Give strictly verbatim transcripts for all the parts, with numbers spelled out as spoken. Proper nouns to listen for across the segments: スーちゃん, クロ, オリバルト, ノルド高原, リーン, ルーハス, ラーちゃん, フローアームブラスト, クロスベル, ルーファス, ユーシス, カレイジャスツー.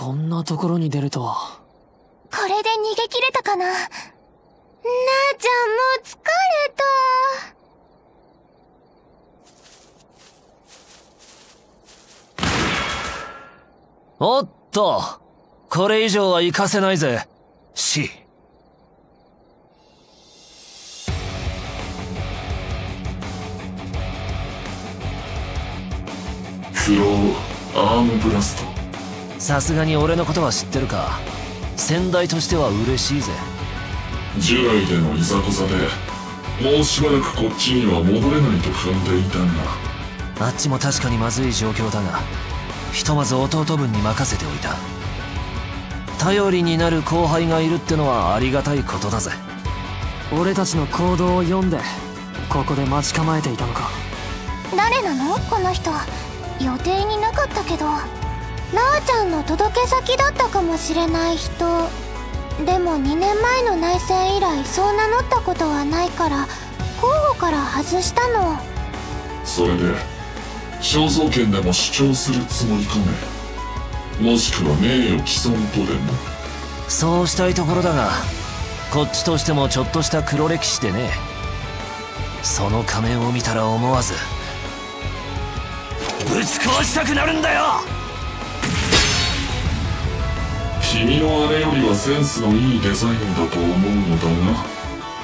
こんなところに出るとは。これで逃げ切れたかな。なあちゃんもう疲れた。おっと、これ以上は行かせないぜ、シ。フローアームブラスト。さすがに俺のことは知ってるか。先代としては嬉しいぜ。従来でのいざこざでもうしばらくこっちには戻れないと踏んでいたが、あっちも確かにまずい状況だが、ひとまず弟分に任せておいた。頼りになる後輩がいるってのはありがたいことだぜ。俺たちの行動を読んでここで待ち構えていたのか。誰なのこの人。予定になかったけど、ラーちゃんの届け先だったかもしれない人。でもにねんまえの内戦以来そう名乗ったことはないから候補から外したの。それで肖像権でも主張するつもりかね。もしくは名誉毀損とでも。そうしたいところだが、こっちとしてもちょっとした黒歴史でね。その仮面を見たら思わずぶち壊したくなるんだよ。君のあれよりはセンスのいいデザインだと思うのだが。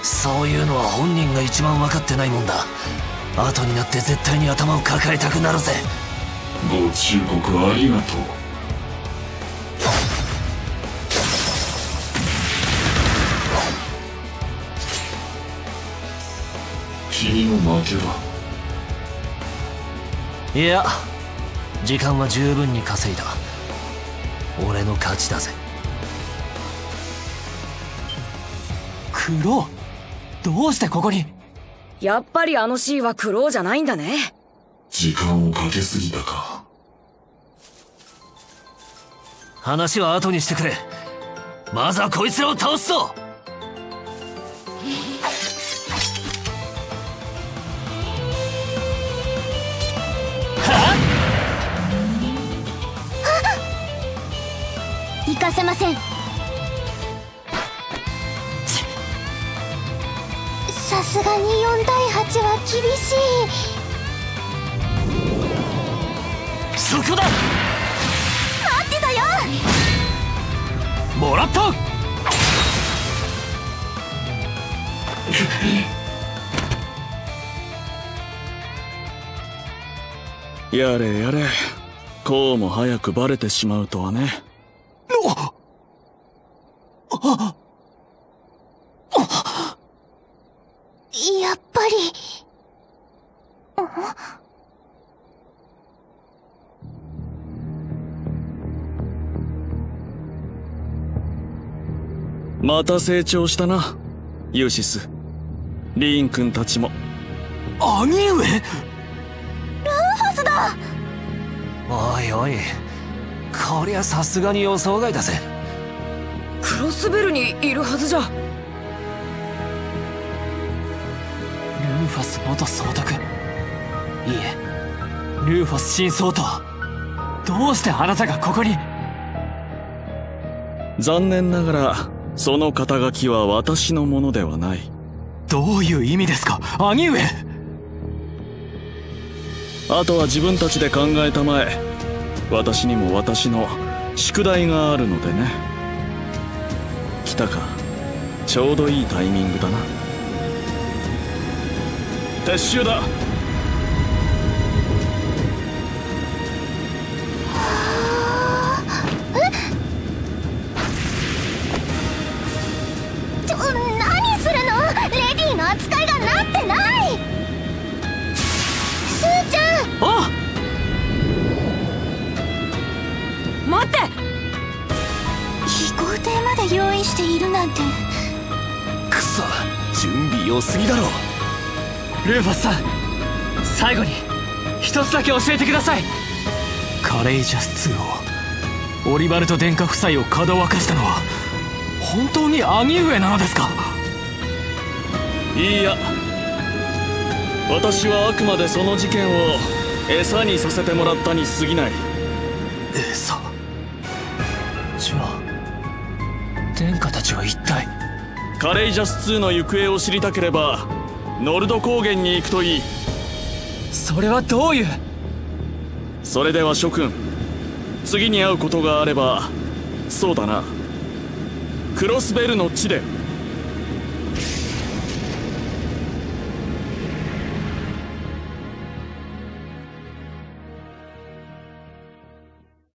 そういうのは本人が一番分かってないもんだ。後になって絶対に頭を抱えたくなるぜ。ご忠告ありがとう。君の負けだ。いや、時間は十分に稼いだ。俺の勝ちだぜ。クロ、どうしてここに。やっぱりあの C は苦労じゃないんだね。時間をかけすぎたか。話は後にしてくれ。まずはこいつらを倒すぞ。はっ、行かせません。さすがによんたいはちは厳しい。そこだ。待ってたよ。もらった。やれやれ、こうも早くバレてしまうとはね。あっ、やっぱり。また成長したな、ユーシス。リーン君たちも。兄上、ルーハスだ。おいおい、こりゃさすがに予想外だぜ。クロスベルにいるはずじゃ。ルーファス元総督、いえルーファス新総統、どうしてあなたがここに。残念ながらその肩書きは私のものではない。どういう意味ですか、兄上。あとは自分たちで考えたまえ。私にも私の宿題があるのでね。来たか、ちょうどいいタイミングだな。撤収だ。ちょ、何するの。レディーの扱いがなってない。スーちゃん。あっ、待って。飛行艇まで用意しているなんて。クソ、準備良すぎだろ。ルーファスさん、最後に一つだけ教えてください。カレイジャスツーをオリバルト殿下夫妻をかどわかしたのは本当に兄上なのですか。いいや、私はあくまでその事件を餌にさせてもらったに過ぎない。餌。殿下たちは一体。カレイジャスツーの行方を知りたければノルド高原に行くといい。それはどういう。それでは諸君、次に会うことがあれば、そうだな、クロスベルの地で。